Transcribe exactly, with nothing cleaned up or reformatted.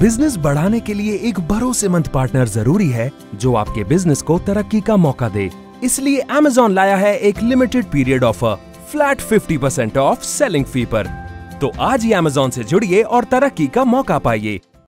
Business बढ़ाने के लिए एक भरोसेमंद पार्टनर जरूरी है जो आपके बिजनेस को तरक्की का मौका दे। इसलिए Amazon लाया है एक लिमिटेड पीरियड ऑफर फ्लैट पचास परसेंट ऑफ सेलिंग फी पर। तो आज ही Amazon से जुड़िए और तरक्की का मौका पाइए।